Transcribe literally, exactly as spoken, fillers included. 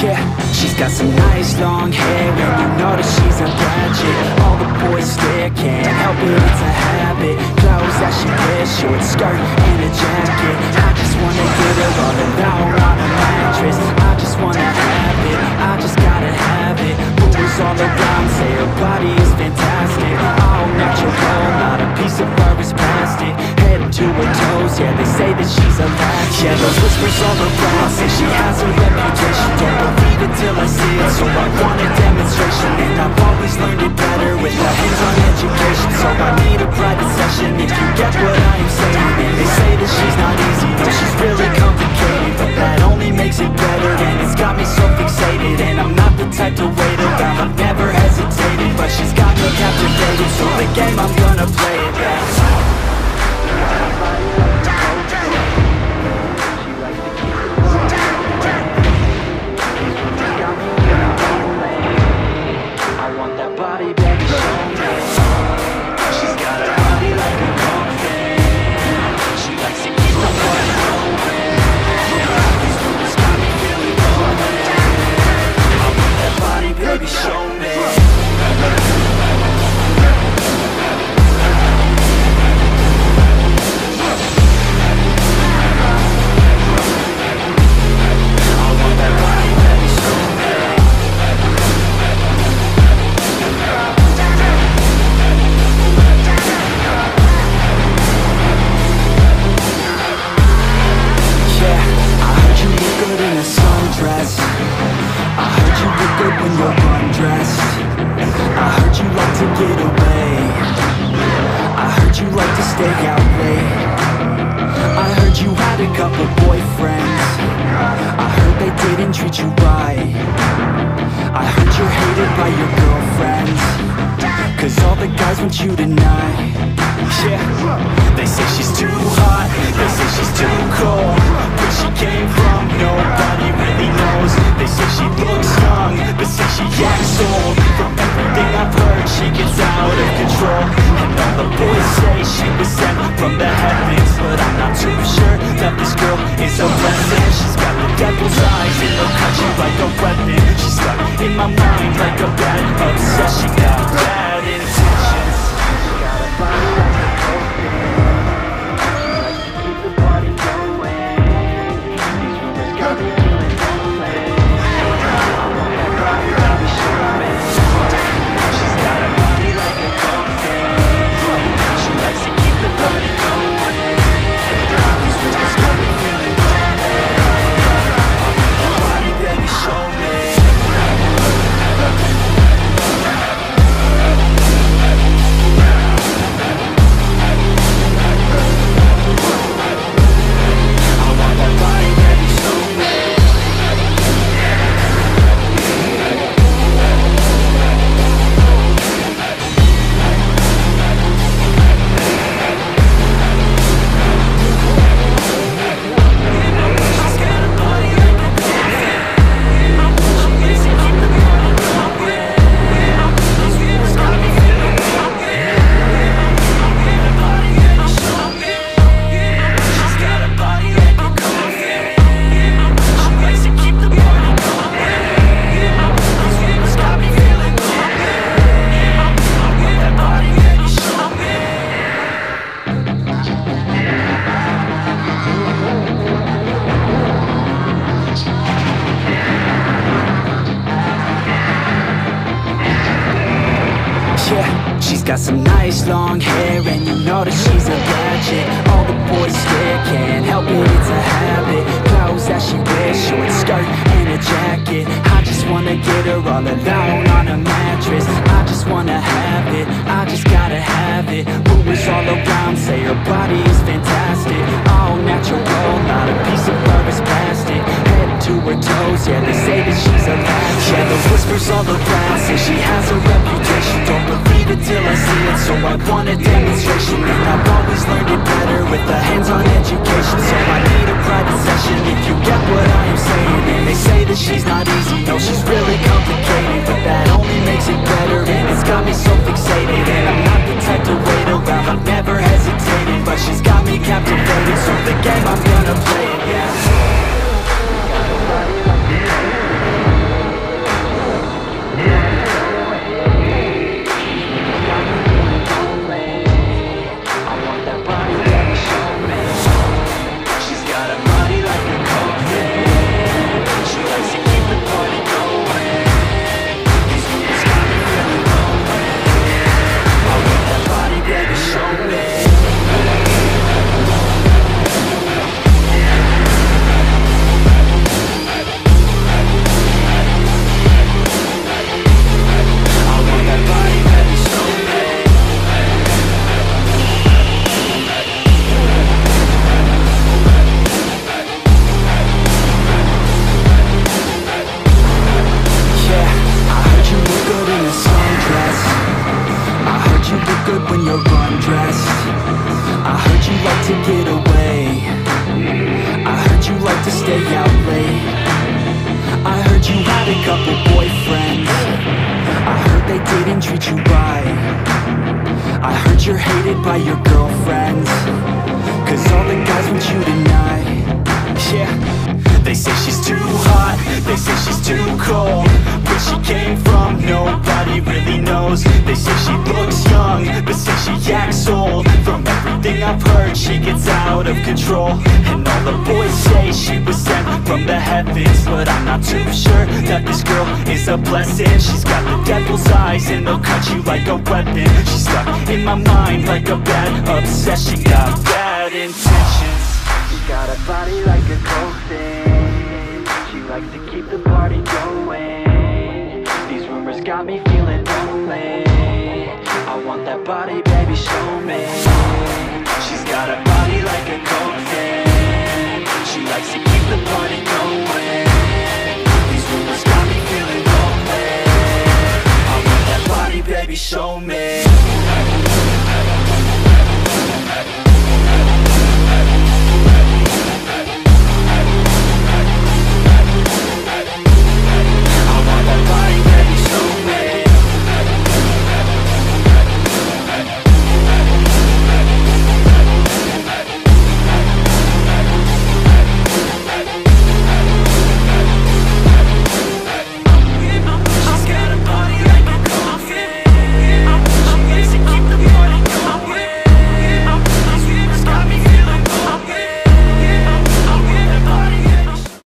Yeah, she's got some nice long hair, and you know that she's a bad chick. All the boys stare, can't help it, it's a habit. Clothes that she wears, short skirt and a jacket. I just wanna get her all alone on a mattress. I just wanna have it, I just gotta have it. Boys all around say her body is fantastic. All natural, not a piece of fur is plastic. Head to her toes, yeah, they say that she's a bad chick. Yeah, those whispers all around say she has a reputation. Don't believe it till I see it, so I want a demonstration. And I've always learned it better with a hands-on education. So I need a private session if you get what I am saying. And they say that she's not easy, no, she's really complicated. But that only makes it better, and it's got me so fixated. And I'm not the type to wait around, I've never hesitated. But she's got me captivated, so the game, I'm gonna play it back. Got some nice long hair, and you know that she's a bad chick. All the boys stare, can't help it, it's a habit. Clothes that she wears, short skirt and a jacket. I just wanna get her all alone on a mattress. I just wanna have it, I just gotta have it. Rumors all around say her body is fantastic. All natural, not a piece of fur is plastic. Head to her toes, yeah, they say that she's a bad chick. Yeah, those whispers all around say she has a reputation. Don't believe it till I see it, so I want a demonstration. And I've always learned it better with a hands-on education. So I need a private session if you get what I am saying. And they say that she's not easy, no, she's really complicated. But that only makes it better, and it's got me so fixated. And I'm not the type to wait around, I've never hesitated, but she's got me captivated, so the game, I'm gonna play it, yeah. When you're undressed, I heard you like to get away, I heard you like to stay out late, I heard you had a couple boyfriends, I heard they didn't treat you right, I heard you're hated by your girlfriends, cause all the guys want you tonight. Yeah, they say she's too hot, they say she's too cold, where she came from nobody really knows. They say she looks young, but say she acts old. From everything I've heard, she gets out of control. And all the boys say she was sent from the heavens, but I'm not too sure that this girl is a blessing. She's got the devil's eyes and they'll cut you like a weapon. She's stuck in my mind like a bad obsession, got bad intentions. She got a body like a cold. She likes to keep the party going. Got me feeling lonely. I want that body, baby, show me. She's got a body like a coke can. She likes to keep the party going. These rumors got me feeling lonely. I want that body, baby, show me.